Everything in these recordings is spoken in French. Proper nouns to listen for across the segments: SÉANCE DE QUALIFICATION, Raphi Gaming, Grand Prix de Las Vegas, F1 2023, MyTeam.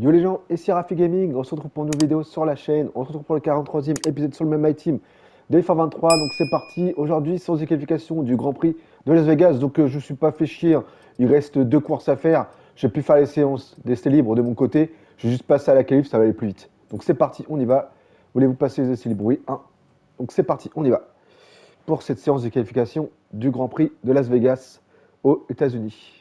Yo les gens, ici Raphi Gaming, on se retrouve pour une nouvelle vidéo sur la chaîne, on se retrouve pour le 43e épisode sur le même MyTeam de F1 23, donc c'est parti, aujourd'hui sans les qualifications du Grand Prix de Las Vegas, donc je ne suis pas fait chier, il reste deux courses à faire, j'ai pu faire les séances d'essais libres de mon côté, j'ai juste passé à la qualif, ça va aller plus vite, donc c'est parti, on y va, voulez-vous passer les essais libres, oui, hein. Donc c'est parti, on y va, pour cette séance de qualification du Grand Prix de Las Vegas aux États-Unis.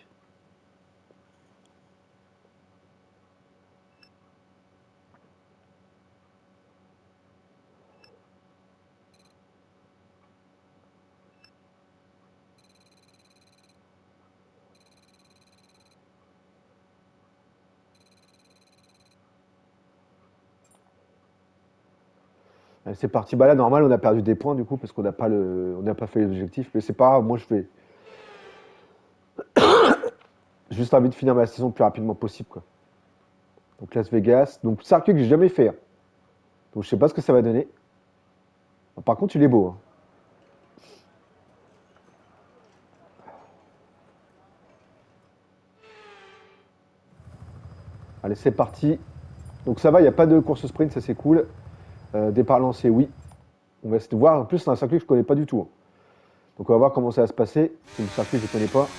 C'est parti, bah là normal on a perdu des points du coup parce qu'on n'a pas fait les objectifs, mais c'est pas grave, moi je fais juste envie de finir ma saison le plus rapidement possible quoi. Donc Las Vegas, donc circuit que j'ai jamais fait. Hein. Donc je sais pas ce que ça va donner. Bah, par contre il est beau. Hein. Allez c'est parti. Donc ça va, il n'y a pas de course au sprint, ça c'est cool. Départ lancé, oui. On va voir. En plus, c'est un circuit que je ne connais pas du tout. Hein. Donc, on va voir comment ça va se passer. C'est un circuit que je ne connais pas.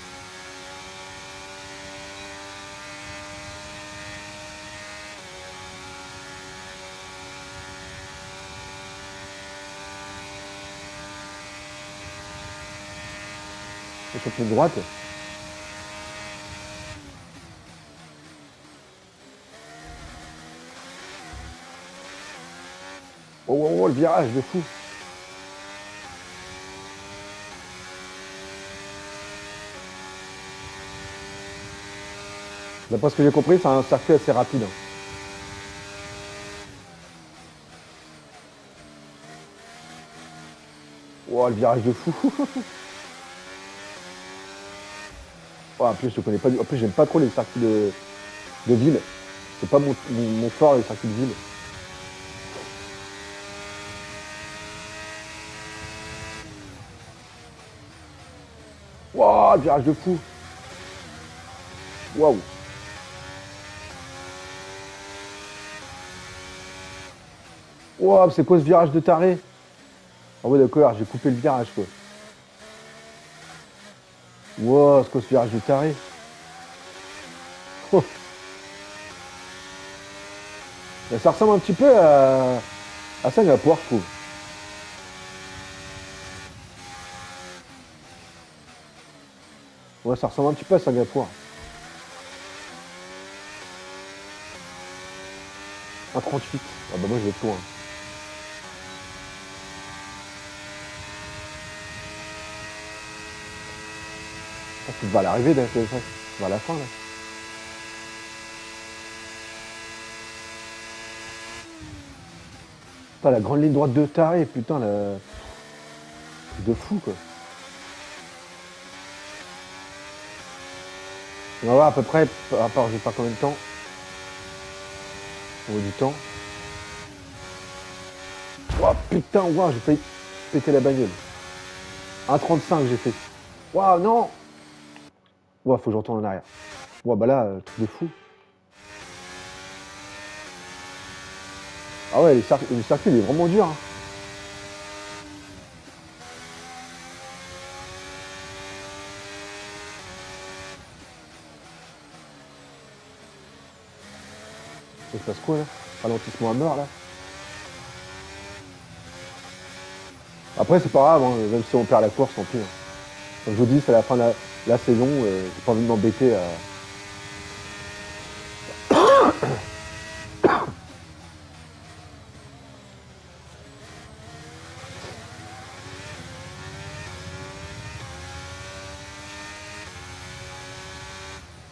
Je chope une droite. Oh, oh, oh, le virage de fou. D'après ce que j'ai compris, c'est un circuit assez rapide. Oh, le virage de fou. Oh, en plus, je connais pas. En plus, j'aime pas trop les circuits de ville. C'est pas mon fort, les circuits de ville. Waouh, le virage de fou. Waouh. Waouh, c'est quoi ce virage de taré? Ah ouais d'accord, j'ai coupé le virage quoi. Waouh, c'est quoi ce virage de taré? Oh. Ben, ça ressemble un petit peu à Singapour, je trouve. Ouais, ça ressemble un petit peu à Singapour. Un 38. Ah bah moi je vais pour. Hein. Ah, tu vas à l'arrivée d'un peu ça. Tu vas à la fin là. Pas la grande ligne droite de taré, putain la. De fou quoi. On va voir à peu près, à part je sais pas combien de temps. Au bout du temps. Oh putain, wow, j'ai failli péter la bagnole. 1,35 j'ai fait. Waouh, non. Waouh, faut que je retourne en arrière. Waouh, bah là, truc de fou. Ah ouais, le circuit il est vraiment dur. Hein. Ça se passe quoi là? Ralentissement à mort là. Après c'est pas grave, hein, même si on perd la course, tant pis. Hein. Comme je vous dis, c'est la fin de la saison, j'ai pas envie de m'embêter à.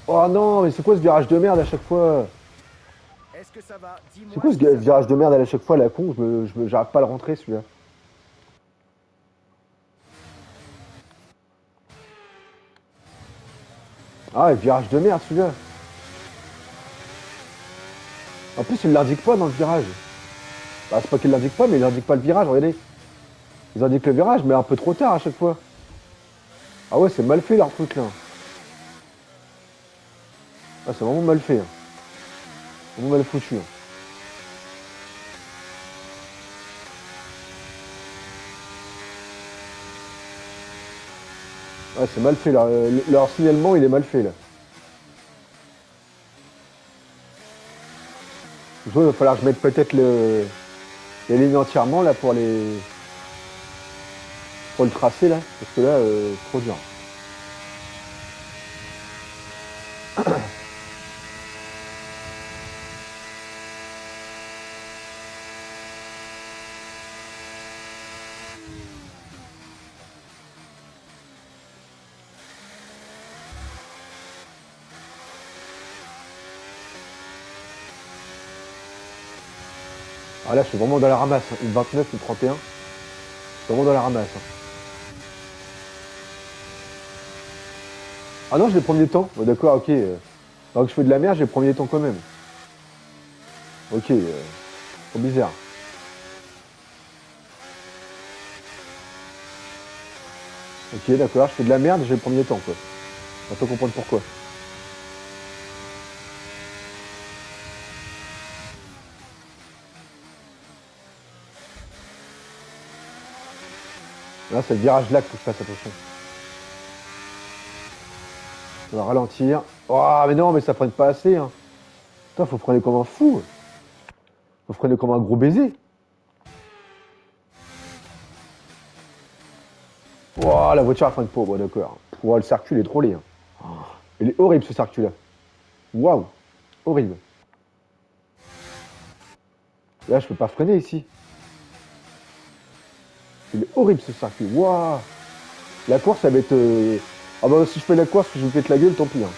Oh non, mais c'est quoi ce virage de merde à chaque fois? C'est quoi ce virage de merde à chaque fois, la con, j'arrive pas à le rentrer celui-là. Ah, le virage de merde celui-là. En plus, il ne l'indique pas dans le virage. Bah, c'est pas qu'il l'indique pas, mais il indique pas le virage, regardez. Ils indiquent le virage, mais un peu trop tard à chaque fois. Ah ouais, c'est mal fait leur truc là. Ah, c'est vraiment mal fait. Hein. On va le foutu. Ah, c'est mal fait là. Leur signalement, il est mal fait là. Il va falloir que je mette peut-être les lignes entièrement là pour les. Pour le tracer là, parce que là, c'est trop dur. Ah là, je suis vraiment dans la ramasse, hein. Une 29, une 31, je suis vraiment dans la ramasse. Hein. Ah non, j'ai le premier temps. Oh, d'accord, ok. Alors que je fais de la merde, j'ai le premier temps quand même. Ok, trop bizarre. Ok, d'accord, je fais de la merde, j'ai le premier temps, quoi. On peut comprendre pourquoi. Là, c'est le virage-là qu'il faut que je fasse attention. On va ralentir. Oh, mais non, mais ça freine pas assez. Hein. Putain, faut freiner comme un fou. Faut freiner comme un gros baiser. Oh, la voiture, elle freine pas. Bon, d'accord. Oh, le circuit, il est trop laid. Hein. Oh, il est horrible, ce circuit-là. Waouh. Horrible. Là, je peux pas freiner ici. Il est horrible, ce circuit. Waouh. La course, ça va être... Ah bah si je fais la course, je me pète la gueule, tant pis. Hein.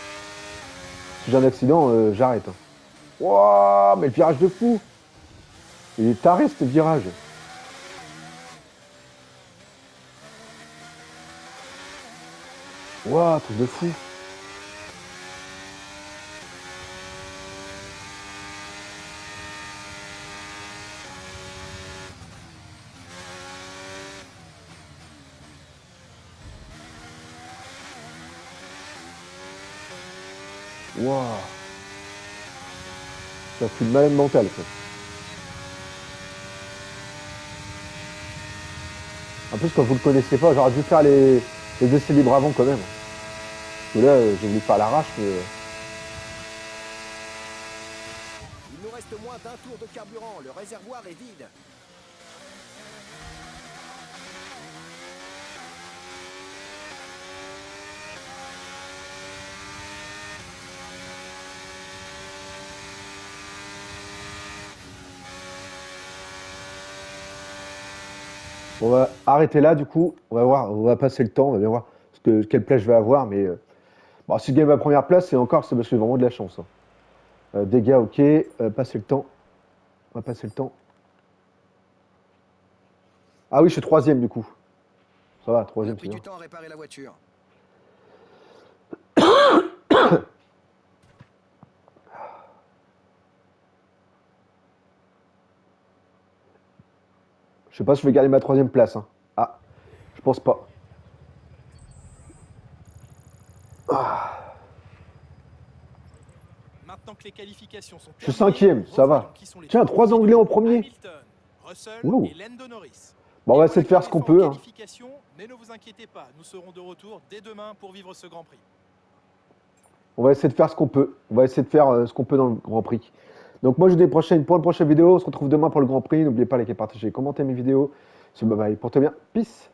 Si j'ai un accident, j'arrête. Hein. Wouah, mais le virage de fou. Il est taré ce virage. Wouah, truc de fou. Waouh, ça fait une malade mentale. Quoi. En plus, quand vous le connaissez pas, j'aurais dû faire les essais libres avant quand même. Parce que là, j'ai voulu faire à l'arrache, mais... Il nous reste moins d'un tour de carburant. Le réservoir est vide. On va arrêter là, du coup, on va voir, on va passer le temps, on va bien voir ce que, quelle place je vais avoir, mais bon, si je gagne ma première place, c'est encore, c'est parce que j'ai vraiment de la chance. Hein. Dégâts, ok, passer le temps, on va passer le temps. Ah oui, je suis troisième, du coup. Ça va, troisième, c'est bien. On a pris du temps à réparer la voiture. Je sais pas si je vais garder ma troisième place. Hein. Ah, je pense pas. Ah. Maintenant que les qualifications sont terminées, je suis cinquième, ça va. Tiens, trois Anglais en premier. Ouh. Bon, on va essayer de faire ce qu'on peut. Hein. Mais ne vous inquiétez pas, nous serons de retour dès demain pour vivre ce Grand Prix. On va essayer de faire ce qu'on peut. On va essayer de faire ce qu'on peut dans le Grand Prix. Donc moi je vous dis pour une prochaine vidéo, on se retrouve demain pour le Grand Prix. N'oubliez pas de liker, partager, commenter mes vidéos. Bye bye, portez bien, peace.